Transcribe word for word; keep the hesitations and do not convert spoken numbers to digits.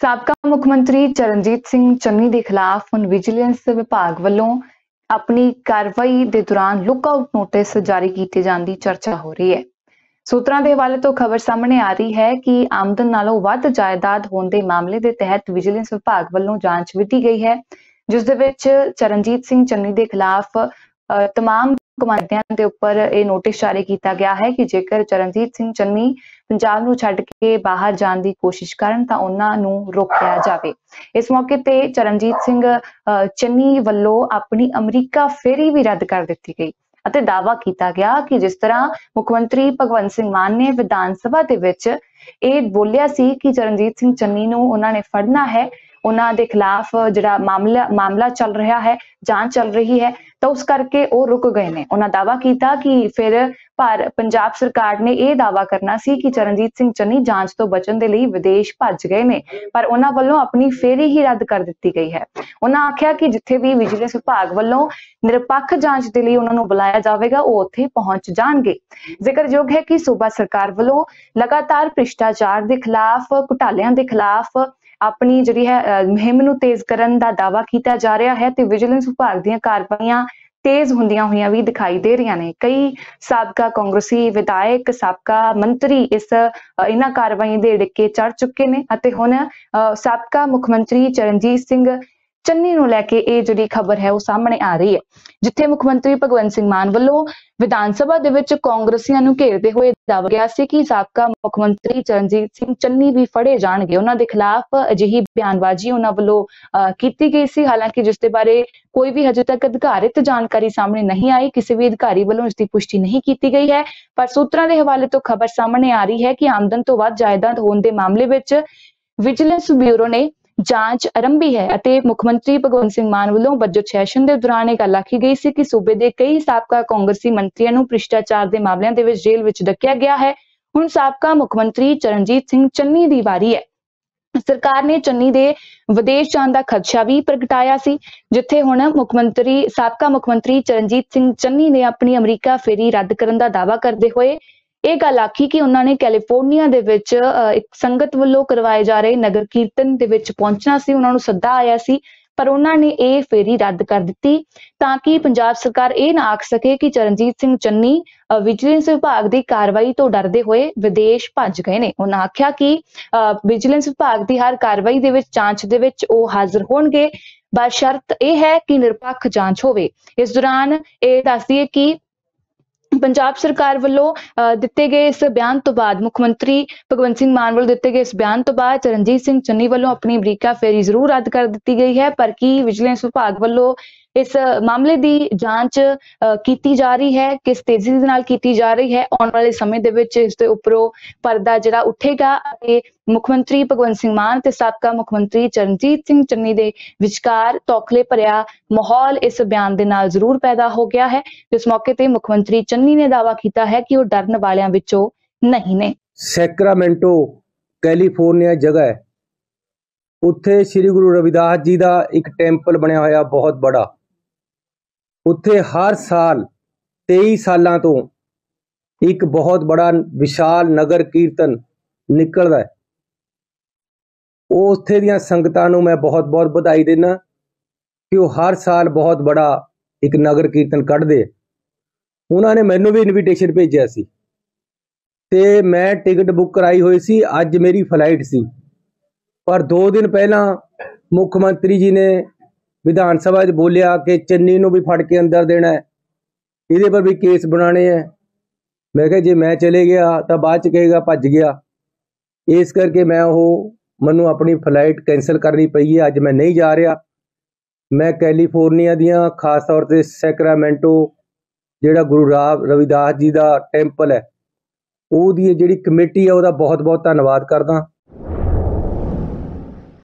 ਸਾਬਕਾ ਮੁੱਖ ਮੰਤਰੀ ਚਰਨਜੀਤ ਸਿੰਘ ਚੰਨੀ ਦੇ ਖਿਲਾਫ ਹੁਣ ਵਿਜੀਲੈਂਸ ਵਿਭਾਗ ਵੱਲੋਂ ਆਪਣੀ ਕਾਰਵਾਈ ਦੇ ਦੌਰਾਨ ਲੁੱਕਆਊਟ ਨੋਟਿਸ ਜਾਰੀ ਕੀਤੇ ਜਾਣ ਦੀ ਚਰਚਾ ਹੋ ਰਹੀ ਹੈ। ਸੂਤਰਾਂ ਦੇ ਹਵਾਲੇ ਤੋਂ ਖਬਰ ਸਾਹਮਣੇ ਆ ਰਹੀ ਹੈ ਕਿ ਆਮਦਨ ਨਾਲੋਂ ਵੱਧ ਜਾਇਦਾਦ ਹੋਣ ਦੇ ਮਾਮਲੇ ਦੇ ਤਹਿਤ ਵਿਜੀਲੈਂਸ ਵਿਭਾਗ ਵੱਲੋਂ ਜਾਂਚ ਕੀਤੀ ਗਈ ਹੈ, ਜਿਸ ਦੇ ਵਿੱਚ ਚਰਨਜੀਤ ਸਿੰਘ ਚੰਨੀ ਦੇ ਖਿਲਾਫ तमाम कमांडियां दे उपर ये नोटिस जारी किया गया है कि जेकर चरणजीत सिंह चन्नी पंजाब नूं छड्ड के बाहर जाने की कोशिश करन तां उन्हां नूं रोकिया जावे। इस मौके ते चरणजीत सिंह चन्नी वल्लों अपनी अमरीका फेरी भी रद्द कर दी गई। दावा किया गया कि जिस तरह मुख्यमंत्री भगवंत सिंह मान ने विधान सभा दे विच ਇਹ ਬੋਲਿਆ ਸੀ ਕਿ ਚਰਨਜੀਤ ਸਿੰਘ ਚੰਨੀ ਨੂੰ ਉਹਨਾਂ ਨੇ ਫੜਨਾ ਹੈ, ਉਹਨਾਂ ਦੇ ਖਿਲਾਫ ਜਿਹੜਾ ਮਾਮਲਾ ਮਾਮਲਾ ਚੱਲ ਰਿਹਾ ਹੈ, ਜਾਂਚ ਚੱਲ ਰਹੀ ਹੈ, ਤਾਂ ਉਸ ਕਰਕੇ ਉਹ ਰੁਕ ਗਏ ਨੇ। ਉਹਨਾਂ ਦਾਅਵਾ ਕੀਤਾ ਕਿ ਫਿਰ ਭਾਰ ਪੰਜਾਬ ਸਰਕਾਰ ਨੇ ਇਹ ਦਾਅਵਾ ਕਰਨਾ ਸੀ ਕਿ ਚਰਨਜੀਤ ਸਿੰਘ ਚੰਨੀ ਜਾਂਚ ਤੋਂ ਬਚਣ ਦੇ ਲਈ ਵਿਦੇਸ਼ ਭੱਜ ਗਏ ਨੇ, ਪਰ ਉਹਨਾਂ ਵੱਲੋਂ ਆਪਣੀ ਫੇਰੀ ਹੀ ਰੱਦ ਕਰ ਦਿੱਤੀ ਗਈ ਹੈ। ਉਹਨਾਂ ਆਖਿਆ ਕਿ ਜਿੱਥੇ ਵੀ ਵਿਜੀਲੈਂਸ ਵਿਭਾਗ ਵੱਲੋਂ ਨਿਰਪੱਖ ਜਾਂਚ ਦੇ ਲਈ ਉਹਨਾਂ ਨੂੰ ਬੁਲਾਇਆ ਜਾਵੇਗਾ ਉਹ ਉੱਥੇ ਪਹੁੰਚ ਜਾਣਗੇ। ਜ਼ਿਕਰਯੋਗ ਹੈ ਕਿ ਸੂਬਾ ਸਰਕਾਰ ਵੱਲੋਂ ਲਗਾਤਾਰ ਭ੍ਰਿਸ਼ਟਾਚਾਰ के खिलाफ, घोटालिया के खिलाफ अपनी जी है मुहिम को तेज करने का दावा किया जा रहा है। विजिलेंस विभाग दी कार्रवाइयां तेज हुंदियां हुई भी दिखाई दे रही ने। कई साबका कांग्रेसी विधायक, साबका मंत्री इस इन्हां कार्रवाई के डिक्के चढ़ चुके हैं। हुण साबका मुख्यमंत्री चरणजीत सिंह चन्नी नूं लैके ये जिहड़ी खबर है वो सामने आ रही है, जिथे मुख्यमंत्री भगवंत सिंह मान वल्लों विधान सभा दे विच कांग्रसियां नूं घेरदे होए दावा किया सी कि साबका मुख्यमंत्री चरणजीत सिंह चन्नी भी फड़े जाणगे। उन्हां दे खिलाफ अजिही बयानबाजी उन्हां वल्लों कीती गई सी, हालांकि जिस दे बारे कोई भी हजे तक अधिकारित जानकारी सामने नहीं आई। किसी भी अधिकारी वल्लों इसकी पुष्टि नहीं की गई है, पर सूत्रां के हवाले तो खबर सामने आ रही है कि आमदन तो वध जायदाद होण दे मामले विच विजिलेंस ब्यूरो ने जांच आरंभी है। मुख्यमंत्री भगवंत सिंह मान वालों बजट सैशन के दौरान यह गल आखी गई सी कि सूबे के कई साबका कांग्रेसी मंत्रियों को भ्रिष्टाचार के मामलों के विच जेल विच डकिया गया है। हुण साबका मुख्यमंत्री चरणजीत सिंह चन्नी की वारी है। सरकार ने चन्नी दे विदेश जाण दा खदशा भी प्रगटाया सी, जिथे हुण मुख्यमंत्री साबका मुख्यमंत्री चरणजीत सिंह चन्नी ने अपनी अमरीका फेरी रद्द करन दा दावा करते हुए ਇਹ ਗੱਲ ਆਖੀ ਕਿ ਉਹਨਾਂ ਨੇ ਕੈਲੀਫੋਰਨੀਆ ਦੇ ਵਿੱਚ ਇੱਕ ਸੰਗਤ ਵੱਲੋਂ ਕਰਵਾਏ ਜਾ ਰਹੇ ਨਗਰ ਕੀਰਤਨ ਦੇ ਵਿੱਚ ਪਹੁੰਚਣਾ ਸੀ, ਉਹਨਾਂ ਨੂੰ ਸੱਦਾ ਆਇਆ ਸੀ, ਪਰ ਉਹਨਾਂ ਨੇ ਇਹ ਫੇਰੀ ਰੱਦ ਕਰ ਦਿੱਤੀ ਤਾਂ ਕਿ ਪੰਜਾਬ ਸਰਕਾਰ ਇਹ ਨਾ ਆਖ ਸਕੇ ਕਿ ਚਰਨਜੀਤ ਸਿੰਘ ਚੰਨੀ ਵਿਜੀਲੈਂਸ ਵਿਭਾਗ ਦੀ ਕਾਰਵਾਈ ਤੋਂ ਡਰਦੇ ਹੋਏ ਵਿਦੇਸ਼ ਭੱਜ ਗਏ ਨੇ। ਉਹਨਾਂ ਆਖਿਆ ਕਿ ਵਿਜੀਲੈਂਸ ਵਿਭਾਗ ਦੀ ਹਰ ਕਾਰਵਾਈ ਦੇ ਵਿੱਚ ਜਾਂਚ ਦੇ ਵਿੱਚ ਉਹ ਹਾਜ਼ਰ ਹੋਣਗੇ, ਬਸ਼ਰਤ ਇਹ ਹੈ ਕਿ ਨਿਰਪੱਖ ਜਾਂਚ ਹੋਵੇ। ਇਸ ਦੌਰਾਨ ਇਹ ਦੱਸਦੀ ਹੈ ਕਿ पंजाब सरकार वालों दिते गए इस बयान तो बाद मुख्यमंत्री भगवंत सिंह मान वालों दिते गए इस बयान तो बाद चरणजीत सिंह चन्नी वालों अपनी अमरीका फेरी जरूर रद्द कर दी गई है, पर कि विजिलेंस विभाग वालों इस मामले की जांच की जा रही है, किस तेजी के नाल की जा रही है। आने वाले समय के विच इस दे उपरों पर्दा जिहड़ा उठेगा। मुख्यमंत्री भगवंत सिंह मान ते साबका मुख्यमंत्री चरणजीत सिंह चन्नी दे विचकार तौखले भरिया माहौल इस बयान दे नाल जरूर पैदा हो गया है। इस मौके ते मुख्यमंत्री चन्नी ने दावा किया है कि वो डरन वालियां विचों नहीं ने। सैक्रामेंटो कैलीफोर्निया जगह उत्थे श्री गुरु रविदास जी का एक टैंपल बनिया होया बहुत बड़ा, उत्थे हर साल तेईस सालों तो एक बहुत बड़ा विशाल नगर कीर्तन निकलता है। उत्थे दियां संगतां नूं मैं बहुत बहुत बधाई देना कि वो हर साल बहुत बड़ा एक नगर कीर्तन कढ़दे। उन्होंने मैनू भी इनविटेशन भेजिया सी ते मैं टिकट बुक कराई हुई सी, अज मेरी फ्लाइट सी, पर दो दिन पहला मुख्यमंत्री जी ने विधान सभा च बोलिया कि चन्नी नूं भी फड़ के अंदर देना है, इहदे पर भी केस बनाने हैं। मैं कहा जे मैं चले गया तो बाद च कहेगा भज गया, इस करके मैं वो मनु अपनी फ्लाइट कैंसल करनी पई है, अज मैं नहीं जा रहा। मैं कैलीफोर्निया दियाँ खास तौर पर सैक्रामेंटो जिहड़ा गुरु राव रविदास जी का टैंपल है, वो दी जिहड़ी कमेटी है उसका बहुत बहुत धन्यवाद करदा।